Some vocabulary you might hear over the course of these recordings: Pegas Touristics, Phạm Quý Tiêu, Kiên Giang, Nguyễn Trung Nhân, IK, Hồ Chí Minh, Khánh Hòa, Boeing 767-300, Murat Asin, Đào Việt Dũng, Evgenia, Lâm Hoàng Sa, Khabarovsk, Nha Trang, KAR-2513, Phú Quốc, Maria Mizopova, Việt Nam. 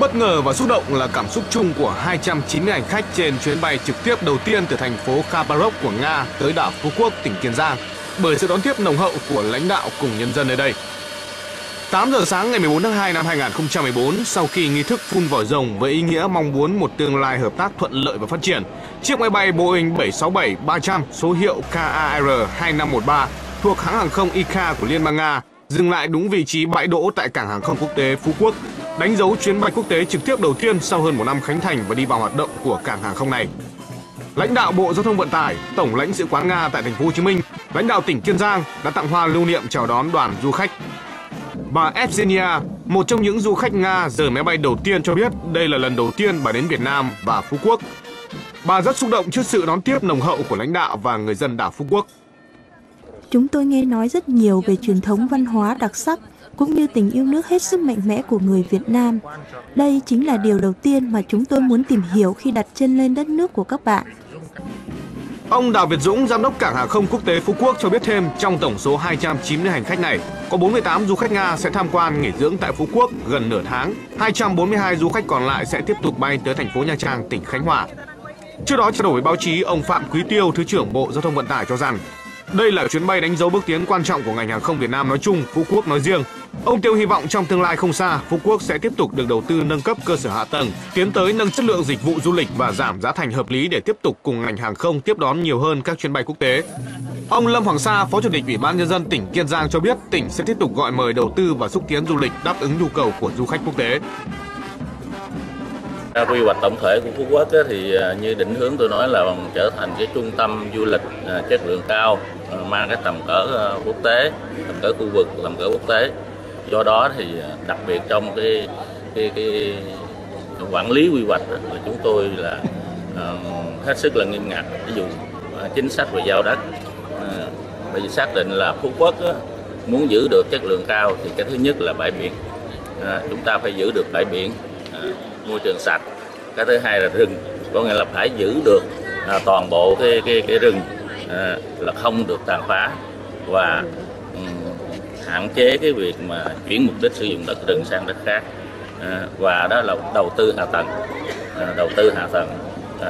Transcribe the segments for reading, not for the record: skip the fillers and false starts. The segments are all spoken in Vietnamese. Bất ngờ và xúc động là cảm xúc chung của 290 hành khách trên chuyến bay trực tiếp đầu tiên từ thành phố Khabarovsk của Nga tới đảo Phú Quốc, tỉnh Kiên Giang, bởi sự đón tiếp nồng hậu của lãnh đạo cùng nhân dân nơi đây. 8 giờ sáng ngày 14 tháng 2 năm 2014, sau khi nghi thức phun vòi rồng với ý nghĩa mong muốn một tương lai hợp tác thuận lợi và phát triển, chiếc máy bay Boeing 767-300 số hiệu KAR-2513 thuộc hãng hàng không IK của Liên bang Nga dừng lại đúng vị trí bãi đỗ tại cảng hàng không quốc tế Phú Quốc, đánh dấu chuyến bay quốc tế trực tiếp đầu tiên sau hơn một năm khánh thành và đi vào hoạt động của cảng hàng không này. Lãnh đạo Bộ Giao thông Vận tải, Tổng lãnh sự quán Nga tại thành phố Hồ Chí Minh, lãnh đạo tỉnh Kiên Giang đã tặng hoa lưu niệm chào đón đoàn du khách. Bà Evgenia, một trong những du khách Nga rời máy bay đầu tiên, cho biết đây là lần đầu tiên bà đến Việt Nam và Phú Quốc. Bà rất xúc động trước sự đón tiếp nồng hậu của lãnh đạo và người dân đảo Phú Quốc. Chúng tôi nghe nói rất nhiều về truyền thống văn hóa đặc sắc, cũng như tình yêu nước hết sức mạnh mẽ của người Việt Nam. Đây chính là điều đầu tiên mà chúng tôi muốn tìm hiểu khi đặt chân lên đất nước của các bạn. Ông Đào Việt Dũng, Giám đốc Cảng hàng không quốc tế Phú Quốc cho biết thêm, trong tổng số 290 hành khách này, có 48 du khách Nga sẽ tham quan nghỉ dưỡng tại Phú Quốc gần nửa tháng, 242 du khách còn lại sẽ tiếp tục bay tới thành phố Nha Trang, tỉnh Khánh Hòa. Trước đó trao đổi với báo chí, ông Phạm Quý Tiêu, Thứ trưởng Bộ Giao thông Vận tải cho rằng, đây là chuyến bay đánh dấu bước tiến quan trọng của ngành hàng không Việt Nam nói chung, Phú Quốc nói riêng. Ông Tiêu hy vọng trong tương lai không xa, Phú Quốc sẽ tiếp tục được đầu tư nâng cấp cơ sở hạ tầng, tiến tới nâng chất lượng dịch vụ du lịch và giảm giá thành hợp lý để tiếp tục cùng ngành hàng không tiếp đón nhiều hơn các chuyến bay quốc tế. Ông Lâm Hoàng Sa, Phó Chủ tịch Ủy ban Nhân dân tỉnh Kiên Giang cho biết tỉnh sẽ tiếp tục gọi mời đầu tư và xúc tiến du lịch đáp ứng nhu cầu của du khách quốc tế. Quy hoạch tổng thể của Phú Quốc thì như định hướng tôi nói là trở thành cái trung tâm du lịch chất lượng cao, mang cái tầm cỡ quốc tế, tầm cỡ khu vực, tầm cỡ quốc tế. Do đó thì đặc biệt trong cái quản lý quy hoạch là chúng tôi là hết sức là nghiêm ngặt. Ví dụ chính sách về giao đất, bởi vì xác định là Phú Quốc muốn giữ được chất lượng cao thì cái thứ nhất là bãi biển, chúng ta phải giữ được bãi biển, môi trường sạch. Cái thứ hai là rừng, có nghĩa là phải giữ được toàn bộ cái rừng, là không được tàn phá và hạn chế cái việc mà chuyển mục đích sử dụng đất rừng sang đất khác, và đó là đầu tư hạ tầng,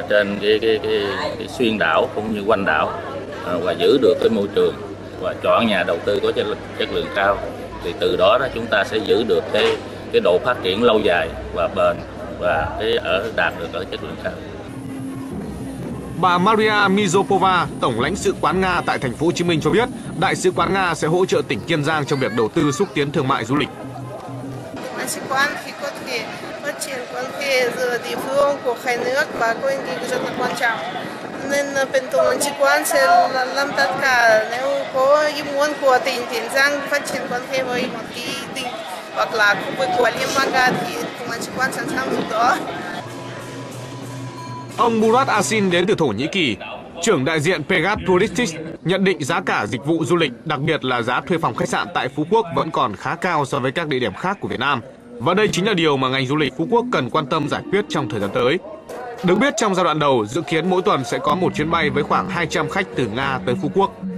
trên cái xuyên đảo cũng như quanh đảo, và giữ được cái môi trường và chọn nhà đầu tư có chất lượng cao, thì từ đó chúng ta sẽ giữ được cái độ phát triển lâu dài và bền và đạt được ở chất lượng cao. Bà Maria Mizopova, Tổng lãnh sự quán Nga tại thành phố Hồ Chí Minh cho biết, đại sứ quán Nga sẽ hỗ trợ tỉnh Kiên Giang trong việc đầu tư xúc tiến thương mại du lịch. Đại sứ quán thì có thể phát triển quan hệ giữa địa phương của hai nước và có ý nghĩa rất là quan trọng. Nên bên Tổng lãnh sự quán sẽ làm tất cả nếu có ý muốn của tỉnh Kiên Giang phát triển quan hệ với một tỉnh hoặc là khu vực của Liên bang Nga thì Tổng lãnh sự quán sẵn sàng giúp đỡ. Ông Murat Asin đến từ Thổ Nhĩ Kỳ, trưởng đại diện Pegas Touristics, nhận định giá cả dịch vụ du lịch, đặc biệt là giá thuê phòng khách sạn tại Phú Quốc vẫn còn khá cao so với các địa điểm khác của Việt Nam. Và đây chính là điều mà ngành du lịch Phú Quốc cần quan tâm giải quyết trong thời gian tới. Được biết, trong giai đoạn đầu, dự kiến mỗi tuần sẽ có một chuyến bay với khoảng 200 khách từ Nga tới Phú Quốc.